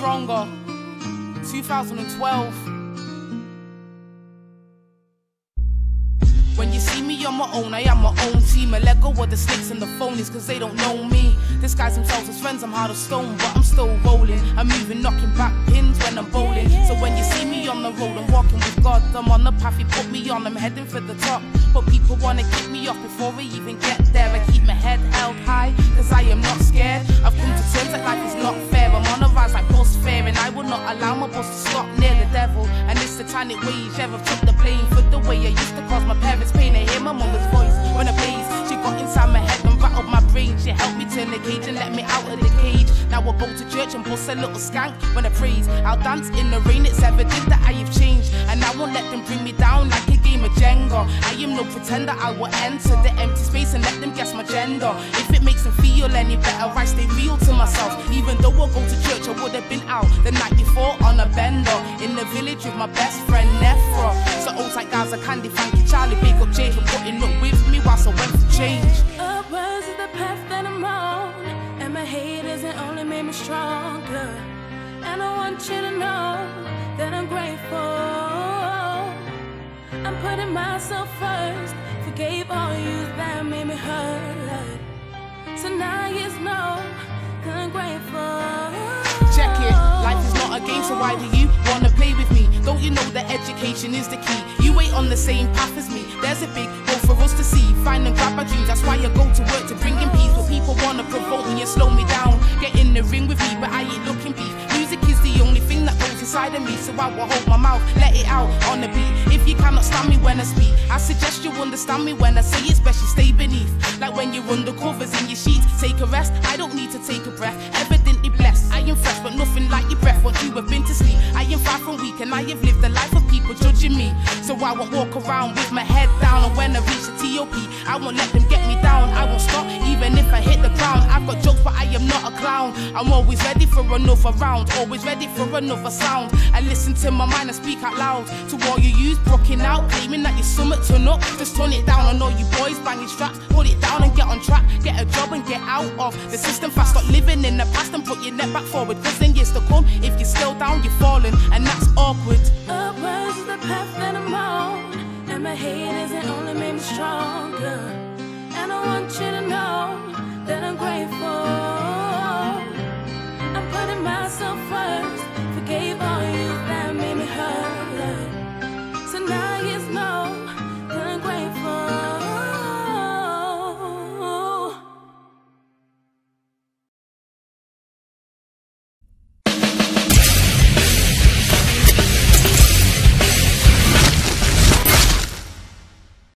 Stronger, 2012. When you see me on my own, I am my own team. I let go of the snakes and the phonies, cause they don't know me. Disguise themselves as friends, I'm hard as stone, but I'm still rolling. I'm even knocking back pins when I'm bowling. So when you see me on the road, I'm walking with God. I'm on the path he put me on, I'm heading for the top. But people wanna kick me off before I even get there. I keep my head held high, cause I am not scared. I've come to terms that life is not fair. I'm on a rise like boss fair, and I will not allow my boss to stop near the devil. And this satanic wage ever took the blame for the way I used to cause my parents pain. I hear my mama's voice when I blaze. She got inside my head and rattled my brain. She helped me turn the cage and let me out of the cage. Now I go to church and bust a little skank when I praise. I'll dance in the rain, it's evident that I have changed. And I won't let them bring me down like a game of Jenga. I am no pretender, I will enter the empty space and let them guess my gender. If it makes them feel any better, I stay real to myself. Even though I go to church, I would have been out the night before on a bender. In the village with my best friend Nefra. So old tight guys are candy, funky Charlie, big up Jay for putting up with me whilst I went for change. Upwards is the path that I'm on, and my haters it only made me stronger. And I want you to know that I'm grateful. I'm putting myself first, forgave all you that made me hurt. So now you know that I'm grateful. Check it, life is not a game, so why do you wanna play with me? Don't you know that education is the key? You ain't on the same path as me. There's a big goal for us to see. Find and grab my dreams, that's why I go to work to bring in peace. But people wanna provoke me and slow me down. Get in the ring with me, but I ain't looking beef. Music is the only thing that goes inside of me, so I will hold my mouth, let it out on the beat. If you cannot stand me when I speak, I suggest you understand me when I say it, especially stay beneath. Like when you're under covers in your sheets, take a rest, I don't need to take a breath. Evidently blessed, I am fresh, but nothing like your breath. What you have been to sleep, I am far from weak, and I have lived the life of people judging me. So I won't walk around with my head down, and when I reach the TOP, I won't let them get me down. I won't stop, even if I hit the ground. I've got jokes, but I am not a clown. I'm always ready for another round, always ready for another sound. I listen to my mind and speak out loud. To all you use, brooking out, claiming that your summit turn up, just turn it down. On all you boys banging straps, pull it down and get on track. Get a job and get out of the system fast. Stop living in the past and put your neck back forward, cause in years to come, if you're still down, you're falling, and that's awkward. Upwards is the path that I'm on, and my haters it only made me stronger.